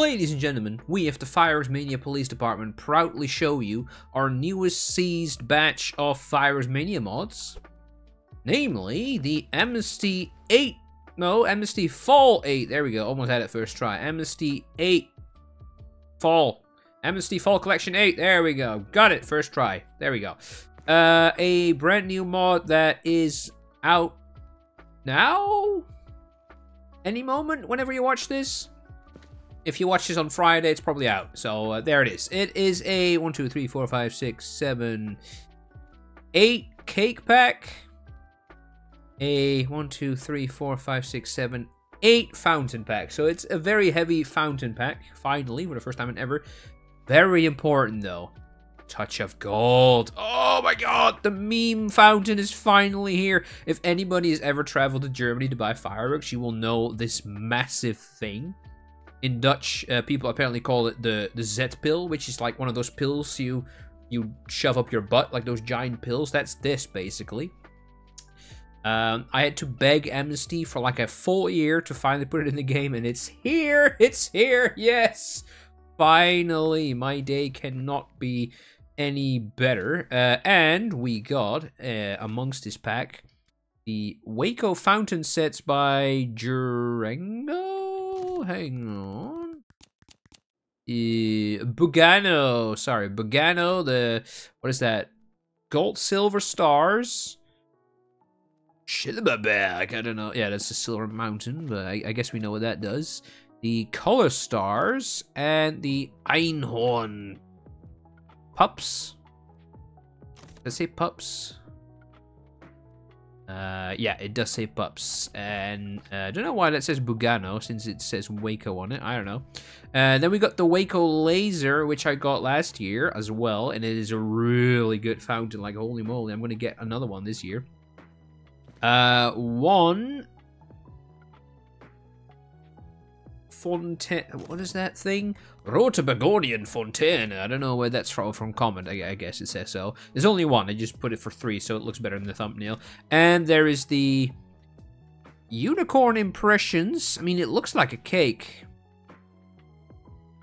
Ladies and gentlemen, we at the Fireworks Mania Police Department proudly show you our newest seized batch of Fireworks Mania mods. Namely, the Amnesty Fall 8. There we go, almost had it first try. Amnesty Fall Collection 8. There we go, got it first try. There we go. A brand new mod that is out now? Any moment, whenever you watch this? If you watch this on Friday, it's probably out. So there it is. It is a 1, 2, 3, 4, 5, 6, 7, 8 cake pack. A 1, 2, 3, 4, 5, 6, 7, 8 fountain pack. So it's a very heavy fountain pack, finally, for the first time in ever. Very important, though. Touch of gold. Oh my god, the meme fountain is finally here. If anybody has ever traveled to Germany to buy fireworks, you will know this massive thing. In Dutch, people apparently call it the Z-pill, which is like one of those pills you shove up your butt, like those giant pills. That's this, basically. I had to beg Amnesty for like a full year to finally put it in the game, and it's here! It's here! Yes! Finally, my day cannot be any better. And we got, amongst this pack, the Weco fountain sets by Jrengo? Hang on. Bugano. Sorry, Bugano. What is that? Gold, silver stars. Shillabag. I don't know. Yeah, that's the silver mountain, but I guess we know what that does. The color stars and the Einhorn pups. Did I say pups? Yeah, it does say pups. And I don't know why that says Bugano since it says Weco on it. I don't know. Then we got the Weco laser, which I got last year as well. And it is a really good fountain. Like, holy moly, I'm going to get another one this year. One... Fontaine, what is that thing? Rotabagordian Fontaine. I don't know where that's from comment, I guess it says so. There's only one, I just put it for 3, so it looks better in the thumbnail. And there is the unicorn impressions. I mean, it looks like a cake.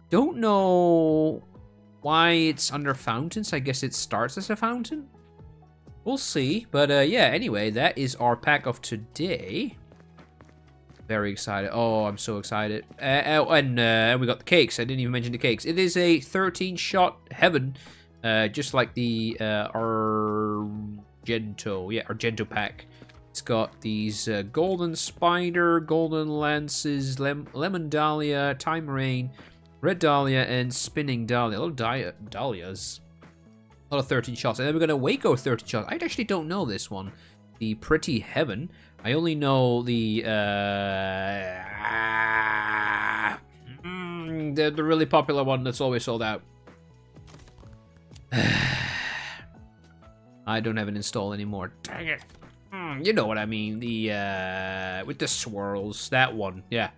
Don't know why it's under fountains. I guess it starts as a fountain. We'll see. But yeah, anyway, that is our pack of today. Very excited. Oh, I'm so excited. And we got the cakes. I didn't even mention the cakes. It is a 13-shot heaven, just like the Argento. Yeah, Argento pack. It's got these golden spider, golden lances, lemon dahlia, time rain, red dahlia, and spinning dahlia. A lot of dahlias. A lot of 13 shots. And then we got a Weco 13 shot. I actually don't know this one. The pretty heaven. I only know the really popular one that's always sold out. I don't have an install anymore. Dang it. You know what I mean. The, with the swirls. That one. Yeah.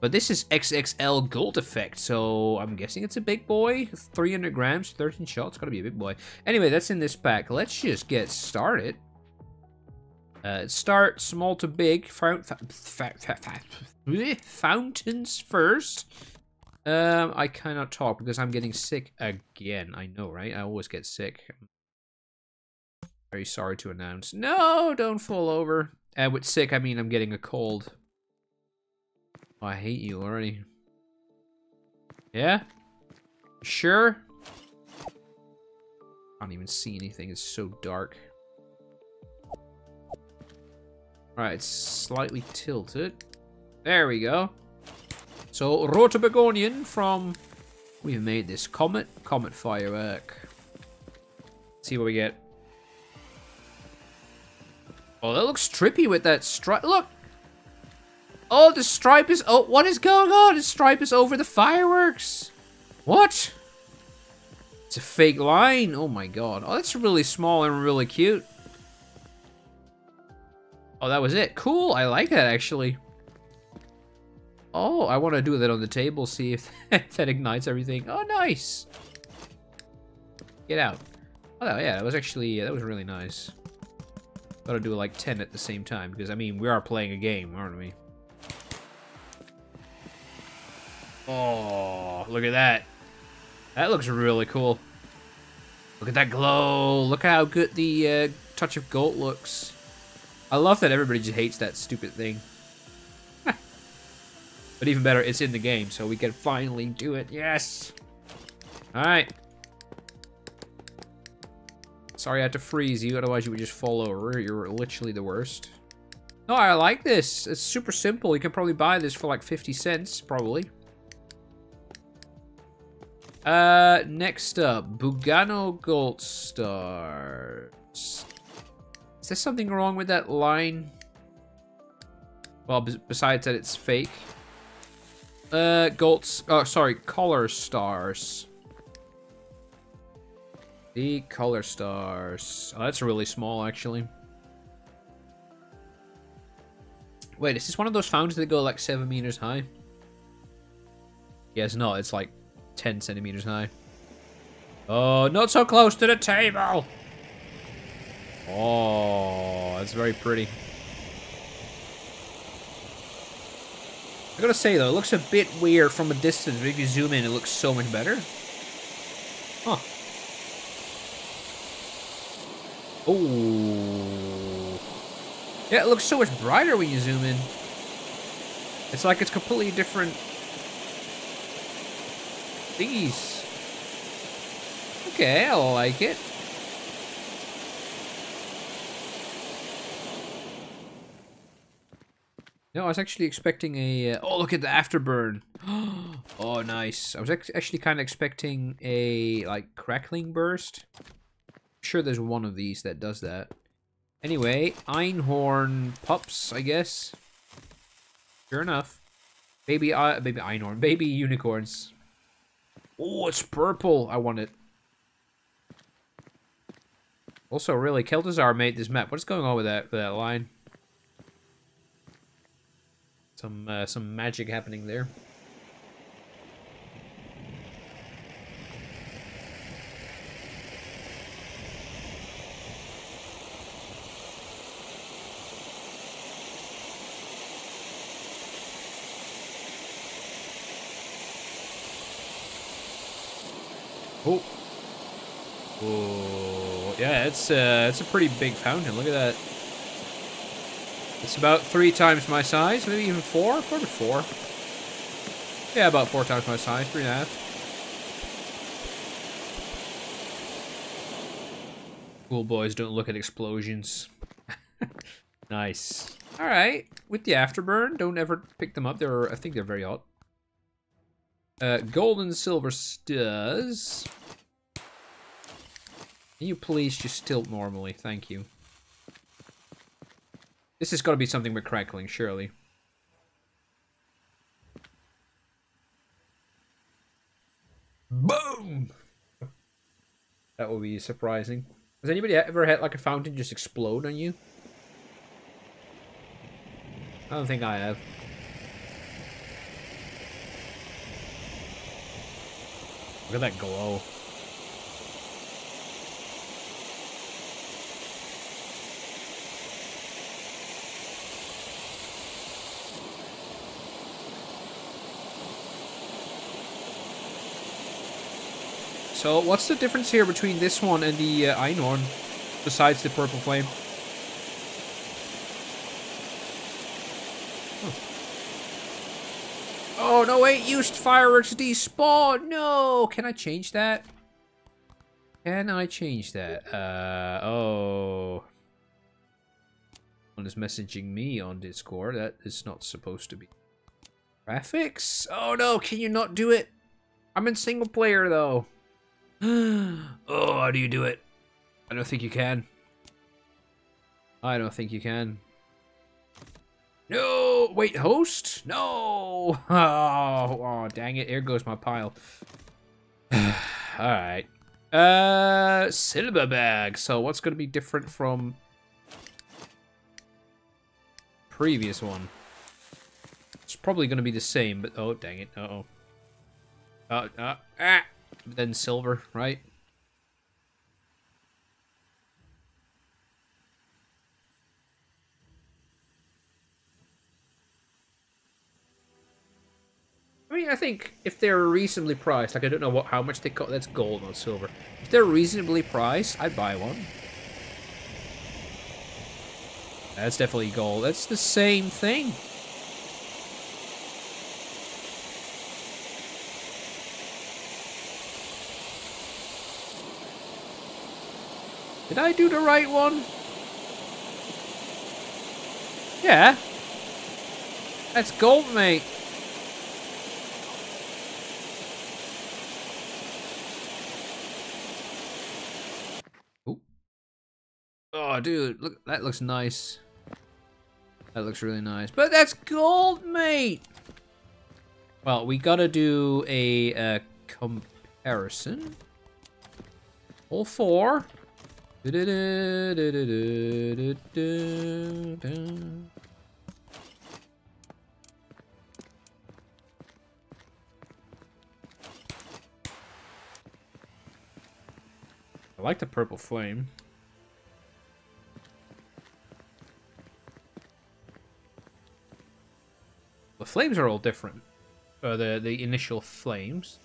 But this is XXL gold effect. So I'm guessing it's a big boy. 300 grams, 13 shots. Gotta be a big boy. Anyway, that's in this pack. Let's just get started. Start small to big, fountains first. I cannot talk because I'm getting sick again. I know, right? I always get sick. Very sorry to announce. No, don't fall over. And with sick, I mean I'm getting a cold. Oh, I hate you already. Yeah? Sure? I don't even see anything. It's so dark. Alright, it's slightly tilted. There we go. So, Rotabagordian from... We've made this comet. Comet firework. Let's see what we get. Oh, that looks trippy with that stripe. Look! Oh, the stripe is... Oh, what is going on? The stripe is over the fireworks. What? It's a fake line. Oh my god. Oh, that's really small and really cute. Oh, that was it. Cool. I like that, actually. Oh, I want to do that on the table, see if that ignites everything. Oh, nice. Get out. Oh, yeah, that was actually, that was really nice. Got to do like 10 at the same time, because, I mean, we are playing a game, aren't we? Oh, look at that. That looks really cool. Look at that glow. Look how good the touch of gold looks. I love that everybody just hates that stupid thing. But even better, it's in the game, so we can finally do it. Yes! Alright. Sorry I had to freeze you, otherwise you would just fall over. You're literally the worst. No, I like this. It's super simple. You can probably buy this for like 50 cents, probably. Next up, Bugano Gold Stars. Is there something wrong with that line? Well, besides that it's fake. Color stars. The color stars. Oh, that's really small, actually. Wait, is this one of those fountains that go like 7 meters high? Yes, no, it's like 10 centimeters high. Oh, not so close to the table! Oh, that's very pretty. I gotta say though, it looks a bit weird from a distance, but if you zoom in, it looks so much better. Huh. Oh. Yeah, it looks so much brighter when you zoom in. It's like it's completely different. These. Okay, I like it. No, I was actually expecting a... oh, look at the afterburn. Oh, nice. I was actually kind of expecting a, like, crackling burst. I'm sure there's one of these that does that. Anyway, Einhorn pups, I guess. Sure enough. Baby Einhorn. Baby unicorns. Oh, it's purple. I want it. Also, really, Keldazar made this map. What's going on with that line? Some magic happening there. Oh, oh, yeah, it's a pretty big fountain. Look at that. It's about 3 times my size, maybe even 4? Probably 4. Yeah, about 4 times my size, 3.5. Cool boys don't look at explosions. Nice. Alright, with the afterburn, don't ever pick them up. I think they're very odd. Gold and silver stars. Can you please just tilt normally? Thank you. This has got to be something with crackling, surely. Boom! That would be surprising. Has anybody ever had like a fountain just explode on you? I don't think I have. Look at that glow. So, what's the difference here between this one and the Einhorn, besides the purple flame? Huh. Oh, no, wait, used fireworks despawn! No! Can I change that? Can I change that? Oh. Someone is messaging me on Discord. That is not supposed to be. Graphics? Oh, no, can you not do it? I'm in single player, though. Oh, how do you do it? I don't think you can. I don't think you can. No! Wait, host? No! Oh, dang it. Here goes my pile. Alright. Silver bag. So what's going to be different from previous one? It's probably going to be the same, but... Oh, dang it. Uh-oh. Then silver, right? I I mean, I think if they're reasonably priced, like I don't know what how much they cut, that's gold, not silver. If they're reasonably priced, I'd buy one. That's definitely gold. That's the same thing. Did I do the right one? Yeah. That's gold, mate. Ooh. Oh, dude, look, that looks nice. That looks really nice. But that's gold, mate! Well, we gotta do a comparison. All four. I like the purple flame. The flames are all different. The initial flames.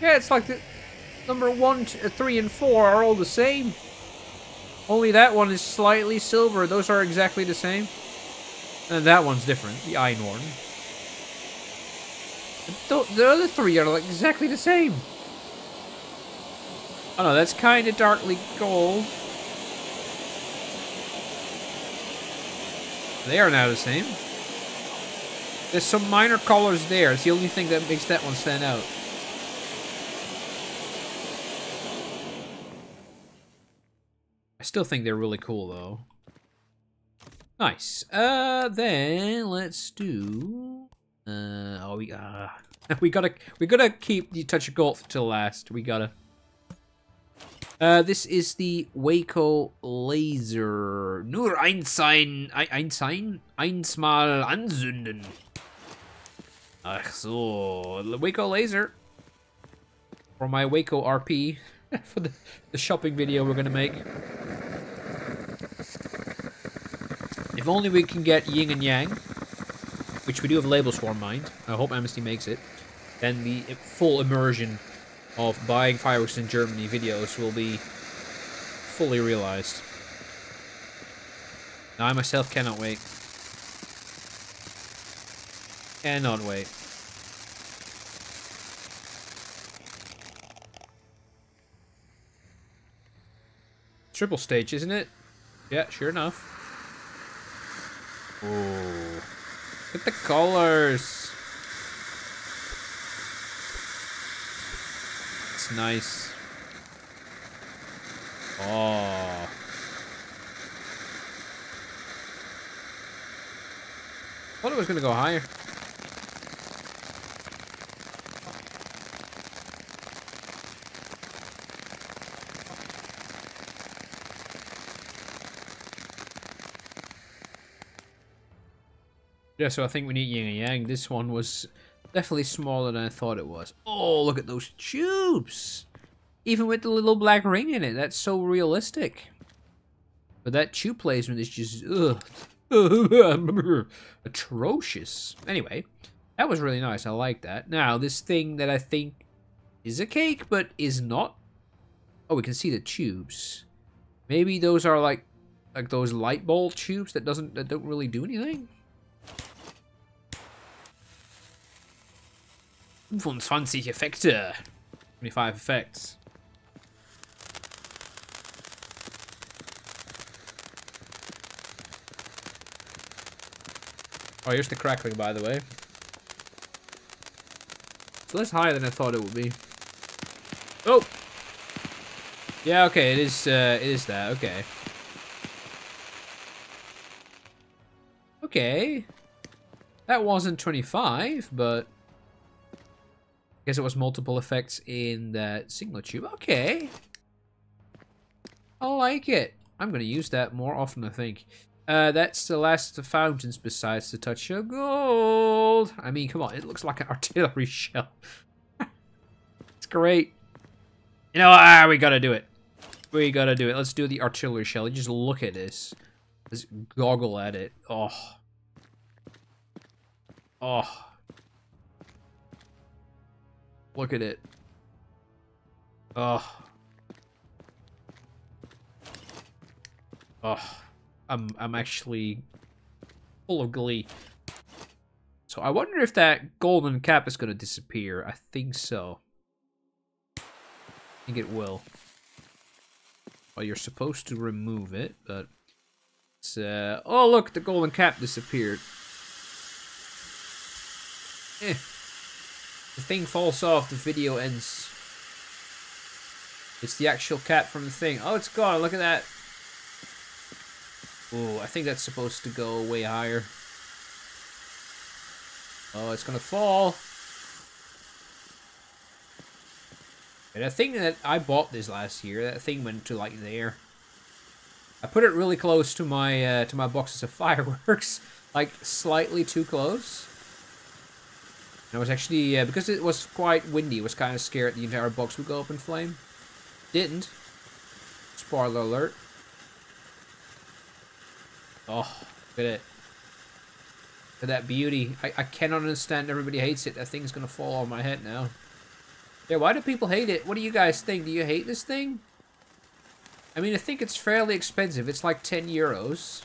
Yeah, it's like the number 1, 2, 3, and 4 are all the same. Only that one is slightly silver. Those are exactly the same. And that one's different, the Einhorn. The other three are like exactly the same. Oh no, that's kind of darkly gold. They are now the same. There's some minor colors there. It's the only thing that makes that one stand out. I still think they're really cool, though. Nice. Then let's do. We gotta keep the touch of gold till last. We gotta. This is the Weco laser. Nur einsmal anzünden. Ach so, Weco laser. For my Weco RP, for the shopping video we're gonna make. If only we can get yin and yang. Which we do have labels for in mind. I hope Amnesty makes it. Then the full immersion of buying fireworks in Germany videos will be fully realized. Now, I myself cannot wait. Cannot wait. Triple stage, isn't it? Yeah, sure enough. Ooh. Look at the colors. It's nice. Oh. Thought it was gonna go higher. Yeah, so I think we need yin and yang. This one was definitely smaller than I thought it was. Oh, look at those tubes! Even with the little black ring in it, that's so realistic. But that tube placement is just ugh, atrocious. Anyway, that was really nice. I like that. Now, this thing that I think is a cake, but is not. Oh, we can see the tubes. Maybe those are like those light bulb tubes that don't really do anything. 25 Effekte. 25 effects. Oh, here's the crackling, by the way. It's less higher than I thought it would be. Oh! Yeah, okay, it is that, okay. Okay. That wasn't 25, but... I guess it was multiple effects in that single tube. Okay. I like it. I'm going to use that more often, I think. That's the last of the fountains besides the touch of gold. I mean, come on. It looks like an artillery shell. It's great. You know, we got to do it. We got to do it. Let's do the artillery shell. Just look at this. Let's goggle at it. Oh. Oh. Look at it. Oh. Oh. I'm actually full of glee. So I wonder if that golden cap is gonna disappear. I think so. I think it will. Well, you're supposed to remove it, but it's, oh look, the golden cap disappeared. Eh. The thing falls off, the video ends. It's the actual cap from the thing. Oh, it's gone, look at that. Oh, I think that's supposed to go way higher. Oh, it's gonna fall. And I think that I bought this last year. That thing went to like there. I put it really close to my boxes of fireworks, like slightly too close. And I was actually because it was quite windy, I was kind of scared the entire box would go up in flame. Didn't. Spoiler alert. Oh, look at it. Look at that beauty. I cannot understand everybody hates it. That thing's gonna fall on my head now. Yeah, why do people hate it? What do you guys think? Do you hate this thing? I mean, I think it's fairly expensive. It's like 10 euros.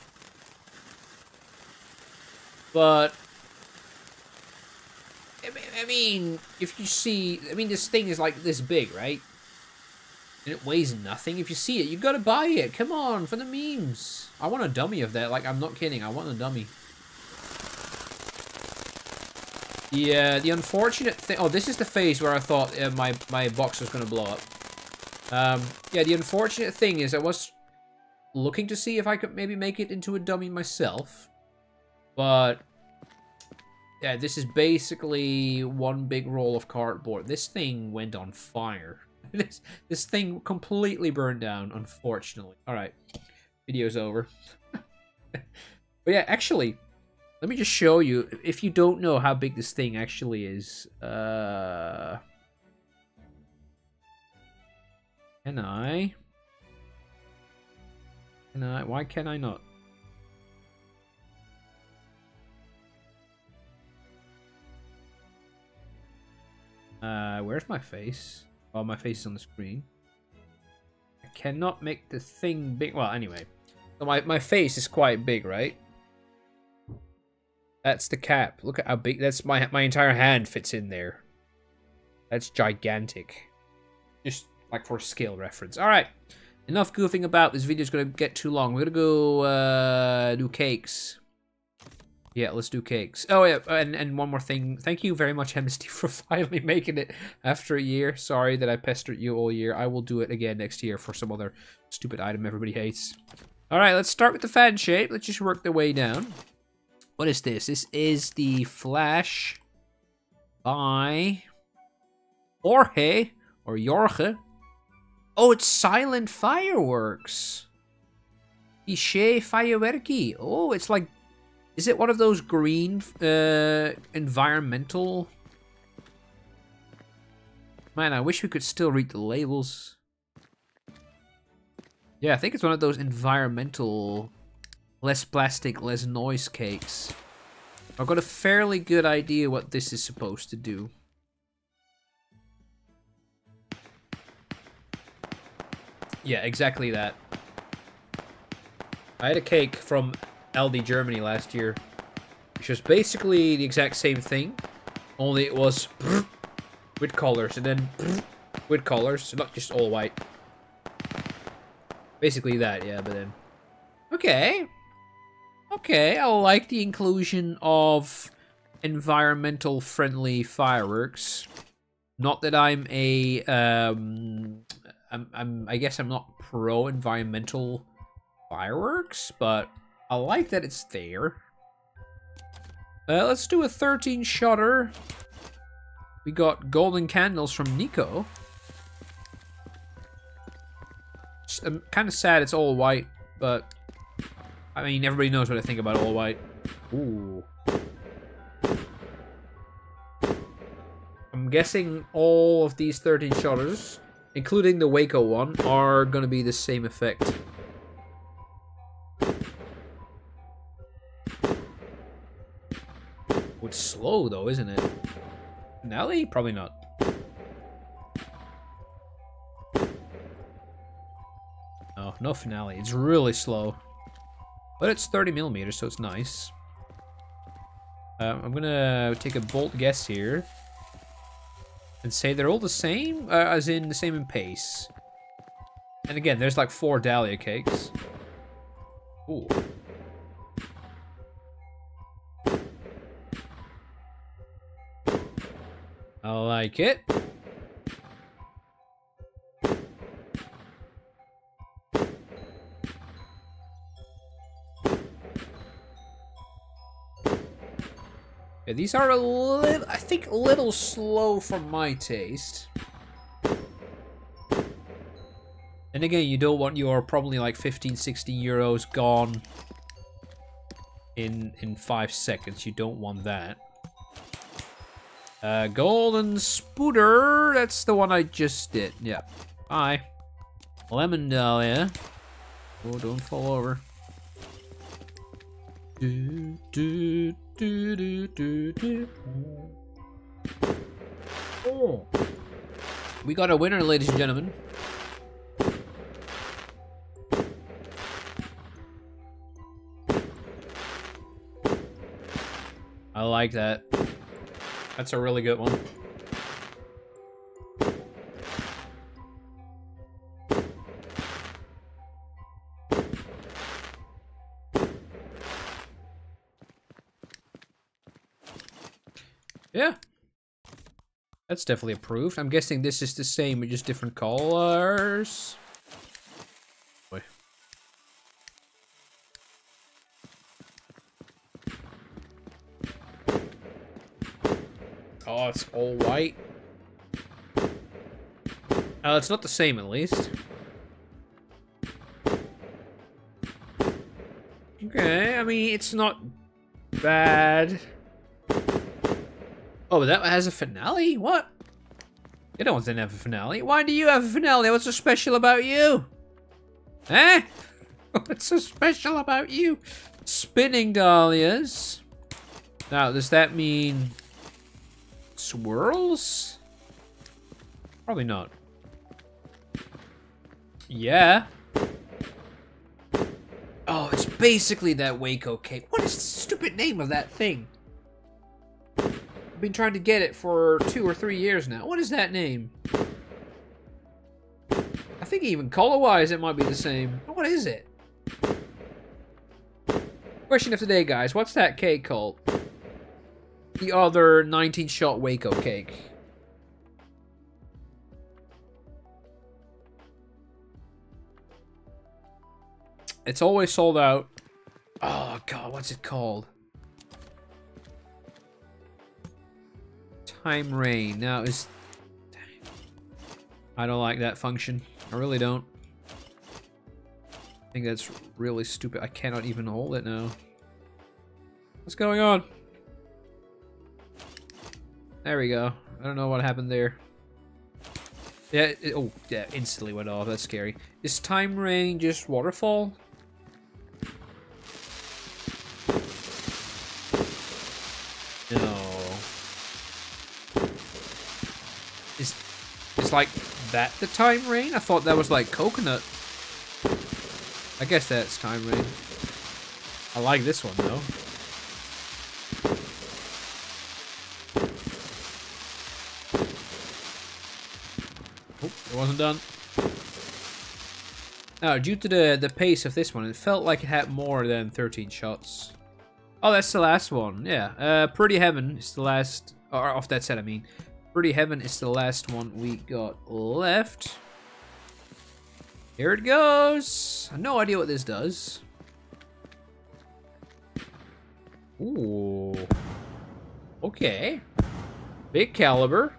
But... I mean, if you see... I mean, this thing is like this big, right? And it weighs nothing. If you see it, you gotta buy it. Come on, for the memes. I want a dummy of that. Like, I'm not kidding. I want a dummy. Yeah, the unfortunate thing... Oh, this is the phase where I thought my box was going to blow up. Yeah, the unfortunate thing is I was looking to see if I could maybe make it into a dummy myself. But... yeah, this is basically one big roll of cardboard. This thing went on fire. This thing completely burned down, unfortunately. Alright, video's over. But yeah, actually... let me just show you, if you don't know how big this thing actually is. Can I? Can I? Why can I not? Where's my face? Oh, my face is on the screen. I cannot make the thing big. Well, anyway. So my face is quite big, right? That's the cap. Look at how big. That's my entire hand fits in there. That's gigantic. Just like for scale reference. All right, enough goofing about. This video's gonna get too long. We're gonna go do cakes. Yeah, let's do cakes. Oh yeah, and one more thing. Thank you very much, Amnesty, for finally making it after a year. Sorry that I pestered you all year. I will do it again next year for some other stupid item everybody hates. All right, let's start with the fan shape. Let's just work their way down. What is this? This is the Flash by Jorge, or Jorge. Oh, it's silent fireworks. Ishe Firewerki. Oh, it's like... is it one of those green environmental... man, I wish we could still read the labels. Yeah, I think it's one of those environmental... less plastic, less noise cakes. I've got a fairly good idea what this is supposed to do. Yeah, exactly that. I had a cake from LD Germany last year, which was basically the exact same thing, only it was with colors and then with colors, not just all white. Basically that, yeah, but then... okay. Okay, I like the inclusion of environmental friendly fireworks. Not that I'm a I guess I'm not pro environmental fireworks, but I like that it's there. Let's do a 13 shotter. We got golden candles from Nico. I'm kind of sad it's all white, but I mean, everybody knows what I think about all white. Ooh. I'm guessing all of these 13 shotters, including the Weco one, are gonna be the same effect. It's slow though, isn't it? An alley? Probably not. No, no finale. It's really slow. But it's 30mm, so it's nice. I'm gonna take a bold guess here. And say they're all the same, as in the same in pace. And again, there's like 4 Dahlia cakes. Ooh. I like it. Yeah, these are a little, I think, a little slow for my taste. And again, you don't want your probably like 15, 16 euros gone in 5 seconds. You don't want that. Golden Spooder, that's the one I just did. Yeah. Hi. Lemon Dahlia. Oh, don't fall over. Do, do, do, do, do, do. Oh. We got a winner, ladies and gentlemen. I like that. That's a really good one. Yeah. That's definitely approved. I'm guessing this is the same, but just different colors. Boy. Oh, it's all white. It's not the same, at least. Okay, I mean, it's not bad. Oh, that has a finale? What? You don't want to have a finale. Why do you have a finale? What's so special about you? Eh? What's so special about you? Spinning dahlias. Now, does that mean swirls? Probably not. Yeah. Oh, it's basically that Weco cake. What is the stupid name of that thing? I've been trying to get it for 2 or 3 years now. What is that name? I think even color-wise it might be the same. What is it? Question of the day, guys. What's that cake called? The other 19-shot Weco cake. It's always sold out. Oh, God, what's it called? Time rain. Now is, I don't like that function. I really don't. I think that's really stupid. I cannot even hold it now. What's going on? There we go. I don't know what happened there. Yeah. Oh, yeah. Instantly went off. That's scary. Is time rain just waterfall? No. Is like that the time rain? I thought that was like coconut. I guess that's time rain. I like this one though. Oh, it wasn't done. Now, due to the pace of this one, it felt like it had more than 13 shots. Oh, that's the last one. Yeah. Pretty Heaven is the last, or off that set, I mean. Pretty Heaven is the last one we got left. Here it goes. No idea what this does. Ooh. Okay. Big caliber.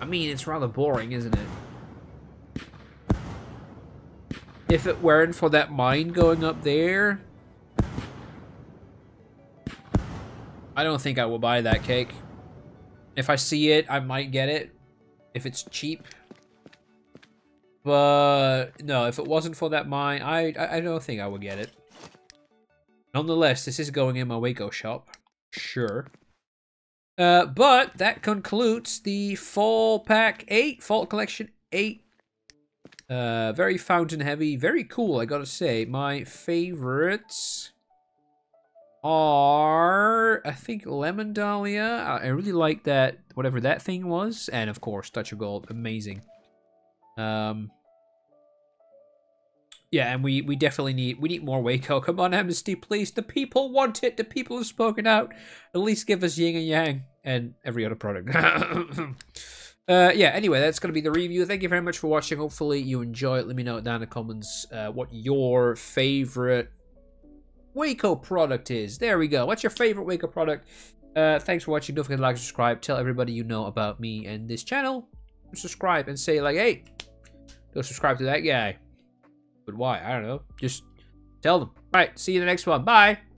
I mean, it's rather boring, isn't it? If it weren't for that mine going up there, I don't think I will buy that cake. If I see it, I might get it. If it's cheap. But no, if it wasn't for that mine, I don't think I would get it. Nonetheless, this is going in my Weco shop. Sure. But that concludes the Fall Pack 8, Fall Collection 8. Very fountain heavy, very cool, I gotta say. My favorites are, I think, Lemon Dahlia. I really like that, whatever that thing was. And of course, Touch of Gold, amazing. Yeah, and we definitely need more Weco. Come on, Amnesty, please. The people want it. The people have spoken out. At least give us Yin and Yang and every other product. Yeah, anyway, that's going to be the review. Thank you very much for watching. Hopefully you enjoy it. Let me know down in the comments what your favorite Weco product is. There we go. What's your favorite Weco product? Thanks for watching. Don't forget to like and subscribe. Tell everybody you know about me and this channel. Subscribe and say, like, hey, go subscribe to that guy. But why? I don't know. Just tell them. All right. See you in the next one. Bye.